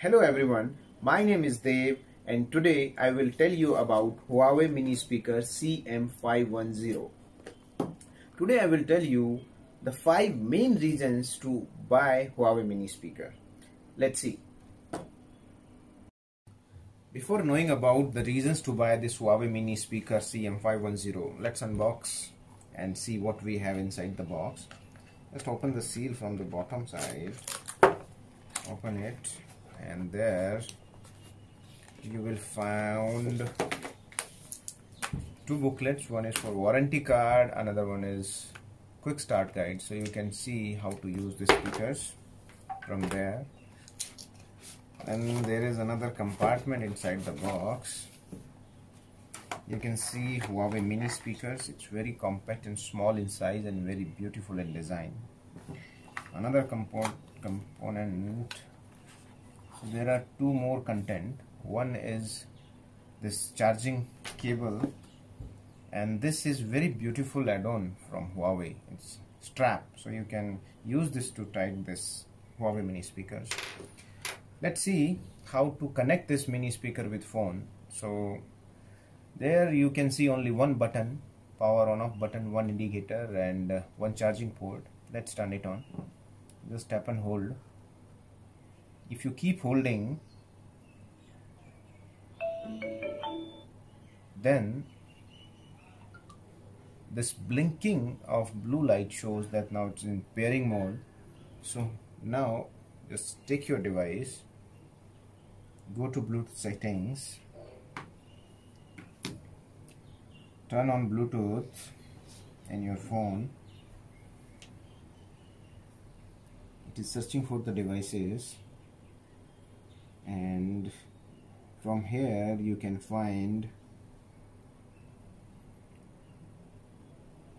Hello everyone, my name is Dev and today I will tell you about Huawei mini speaker CM510. Today I will tell you the 5 main reasons to buy Huawei mini speaker. Let's see. Before knowing about the reasons to buy this Huawei mini speaker CM510, let's unbox and see what we have inside the box. Just open the seal from the bottom side, open it, and there you will find two booklets. One is for warranty card, another one is quick start guide, so you can see how to use the speakers from there. And there is another compartment inside the box. You can see Huawei mini speakers. It's very compact and small in size and very beautiful in design. Another component. So there are two more content. One is this charging cable, and this is very beautiful add-on from Huawei. It's strap, so you can use this to tie this Huawei mini speakers. Let's see how to connect this mini speaker with phone. So there you can see only one button, power on off button, one indicator and one charging port. Let's turn it on. Just tap and hold. If you keep holding, then this blinking of blue light shows that now it's in pairing mode. So now just take your device, go to Bluetooth settings, turn on Bluetooth in your phone. It is searching for the devices. And from here you can find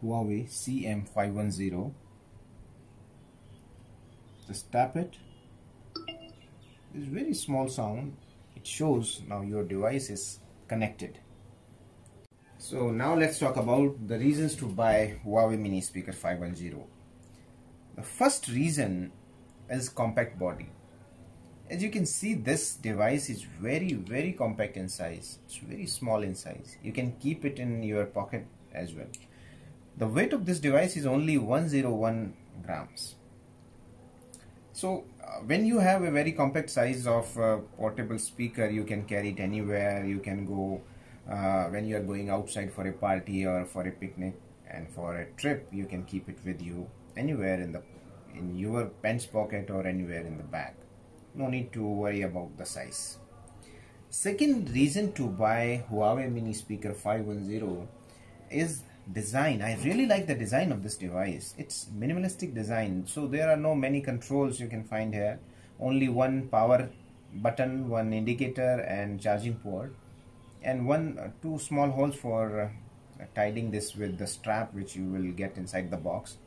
Huawei CM510. Just tap it. It's very small sound. It shows now your device is connected. So now let's talk about the reasons to buy Huawei mini speaker 510. The first reason is compact body. As you can see, this device is very compact in size. It's very small in size. You can keep it in your pocket as well. The weight of this device is only 101 grams. So when you have a very compact size of portable speaker, you can carry it anywhere. You can go when you are going outside for a party or for a picnic and for a trip, you can keep it with you anywhere in your pants pocket or anywhere in the bag. No need to worry about the size. Second reason to buy Huawei mini speaker 510 is design. I really like the design of this device. It's minimalistic design, so there are no many controls you can find here. Only one power button, one indicator and charging port, and two small holes for tying this with the strap which you will get inside the box.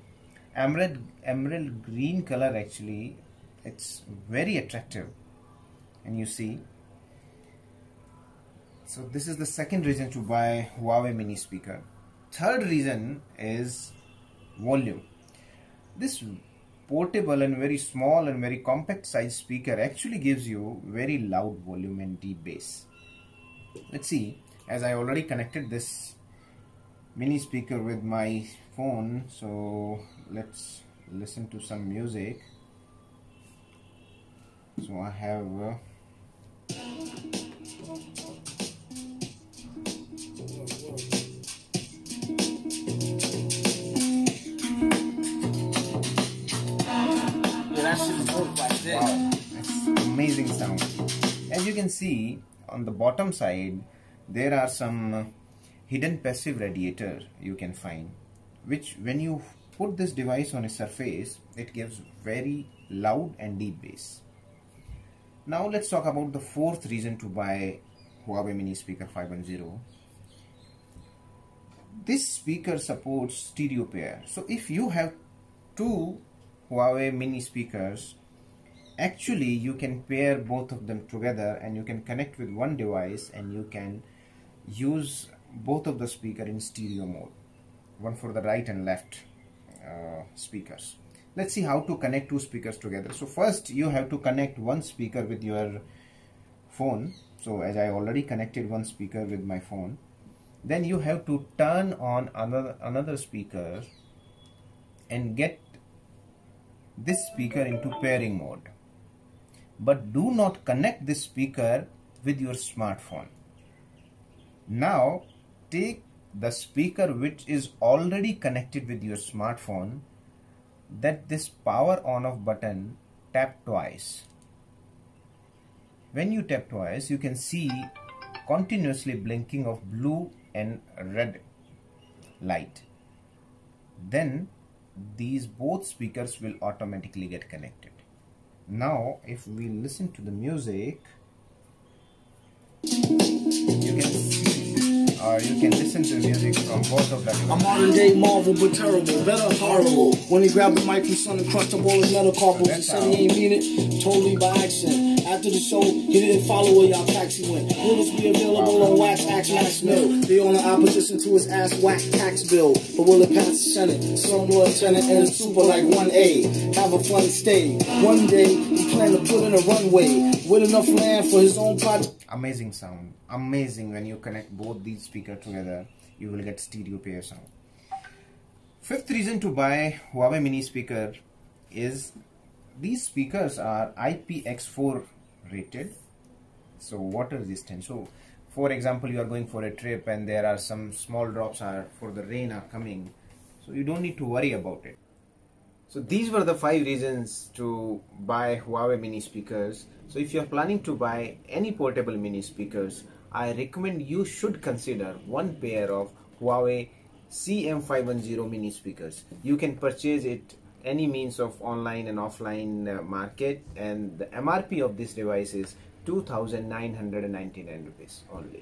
Emerald green color, actually it's very attractive, and you see. So this is the second reason to buy Huawei mini speaker. Third reason is volume. This portable and very small and very compact size speaker actually gives you very loud volume and deep bass. Let's see, as I already connected this mini speaker with my phone, so let's listen to some music. So I have wow, that's amazing sound. As you can see on the bottom side, there are some hidden passive radiator you can find, which when you put this device on a surface, it gives very loud and deep bass. Now let's talk about the fourth reason to buy Huawei mini speaker 510. This speaker supports stereo pair. So if you have two Huawei mini speakers, actually you can pair both of them together and you can connect with one device and you can use both of the speaker in stereo mode. One for the right and left speakers. Let's see how to connect two speakers together. So first you have to connect one speaker with your phone. So as I already connected one speaker with my phone, then you have to turn on another speaker and get this speaker into pairing mode. But do not connect this speaker with your smartphone. Now take the speaker which is already connected with your smartphone, that this power on off button, tap twice. When you tap twice, you can see continuously blinking of blue and red light. Then these both speakers will automatically get connected. Now if we listen to the music, you can see, or you can listen to the music from both of them. I'm modern day Marvel, but terrible, better horrible. When he grabbed the mic from son and crushed the wall in metal cardboard, he said he ain't mean it, totally by accident. After the show, he didn't follow where y'all taxi went. Bullets be available on wax, axe, max, mill. They on the opposition to his ass, whack, tax bill. But will it pass the Senate? Some more Senate and it's super like 1A. Have a fun stay. One day, he planned to put in a runway with enough land for his own project. Amazing sound. Amazing when you connect both these speakers together. You will get stereo pair sound. Fifth reason to buy Huawei mini speaker is these speakers are IPX4 rated, so water resistant. So for example, you are going for a trip and there are some small drops are for the rain are coming, so you don't need to worry about it. So these were the 5 reasons to buy Huawei mini speakers. So if you are planning to buy any portable mini speakers, I recommend you should consider one pair of Huawei CM510 mini speakers. You can purchase it any means of online and offline market, and the MRP of this device is 2,999 rupees only.